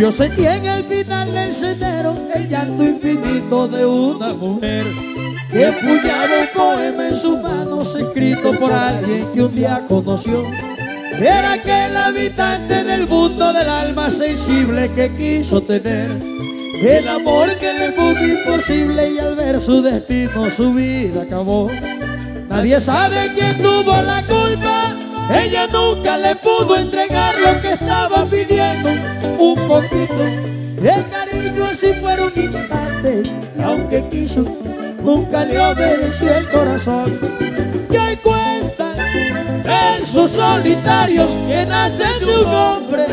Yo sentí en el final del sendero el llanto infinito de una mujer que empuñaba un poema en sus manos, escrito por alguien que un día conoció. Era aquel habitante del mundo del alma sensible que quiso tener el amor que le puso imposible, y al ver su destino su vida acabó. Nadie sabe quién tuvo la culpa, ella nunca le pudo entregar lo que estaba pidiendo, un poquito de cariño así fuera un instante, y aunque quiso nunca le obedeció el corazón. Y hoy cuentan versos solitarios que nacen de un hombre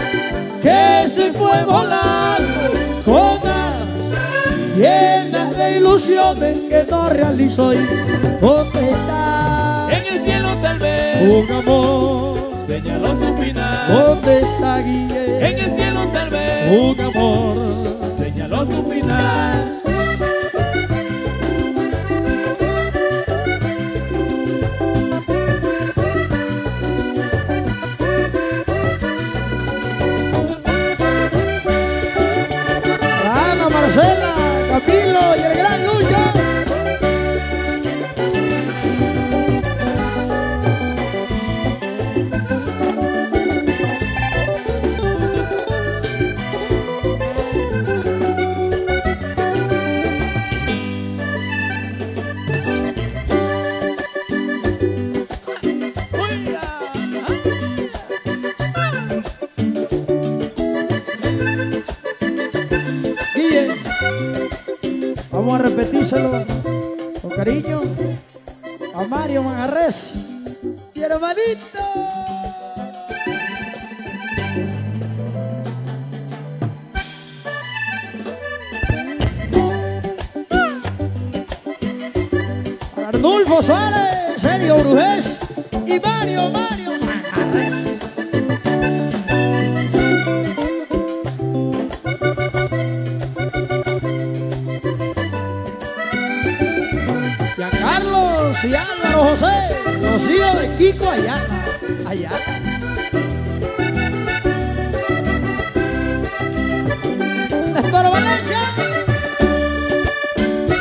que se fue volando con alas llenas de ilusiones que no realizó. Y ¿dónde está? En el cielo tal vez un amor señaló tu final. ¿Dónde está Guillermo? En el cielo tal vez un amor señaló tu final. Marcela, Camilo y el gran Lucha. Vamos a repetírselo con cariño a Mario Manjarrés, mi hermanito. Para Arnulfo Suárez, Sergio Brujés y Mario Manjarrés. Y Álvaro José, los hijos de Kiko Ayala, Néstor Valencia,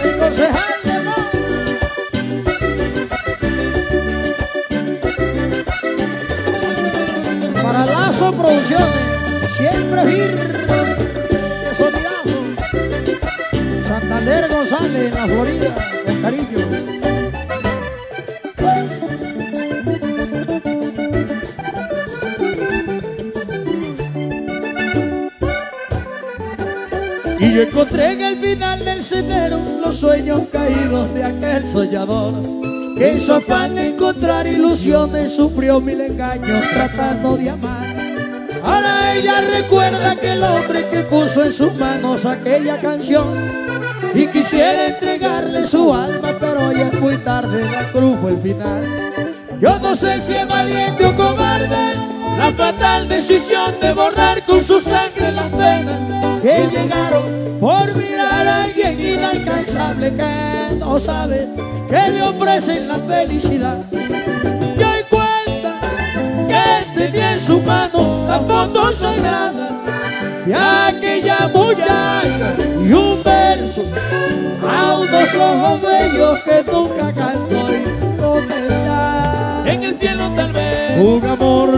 el concejal de Mo. Para Lazo Producciones, siempre firme, sonidazo. Santander González, La Florida, con cariño. Y yo encontré en el final del sendero los sueños caídos de aquel soñador que en su afán de encontrar ilusiones sufrió mil engaños tratando de amar. Ahora ella recuerda que el hombre que puso en sus manos aquella canción y quisiera entregarle su alma, pero ya es muy tarde, la cruz fue el final. Yo no sé si es valiente o cobarde la fatal decisión de borrar con su sangre las penas que llegaron por mirar a alguien inalcanzable que no sabe que le ofrecen la felicidad. Y hoy cuenta que tenía en su mano las fotos sagradas de aquella muchacha y un verso a unos ojos bellos que nunca cantó. Y ¿dónde está? En el cielo tal vez un amor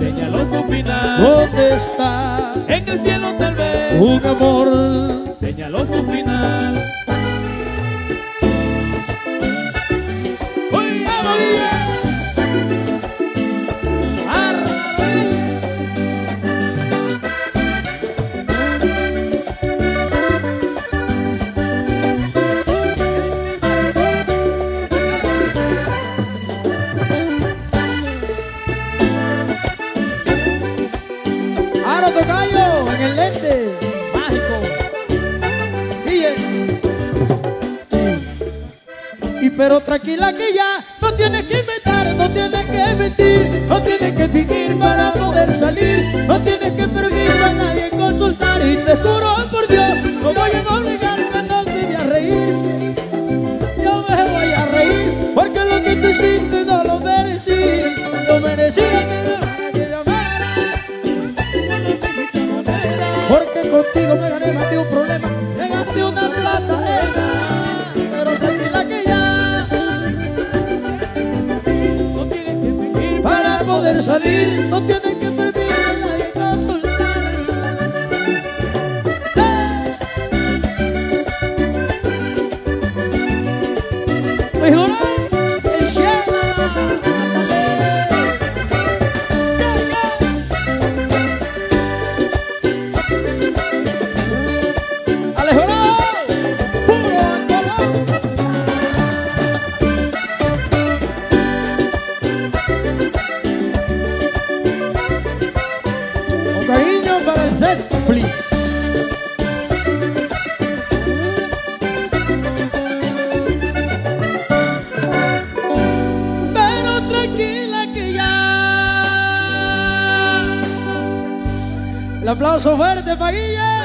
señaló tu final. ¿Dónde está? En el cielo tal vez un amor señaló tu final. ¡Uy, vamos, Guille! ¡Ara, tocayo! En el lente. Pero tranquila que ya no tienes que inventar, no tienes que mentir, no tienes que fingir para poder salir, no tienes que permiso a nadie consultar, y te juro por Dios, no voy a no negarme, no te voy a reír. Yo me voy a reír porque lo que tú hiciste no lo merecí. Yo merecía que me amara, porque poder salir, no tienen que permiso a nadie consultar. Please. Pero tranquila que ya. El aplauso fuerte, Paguilla.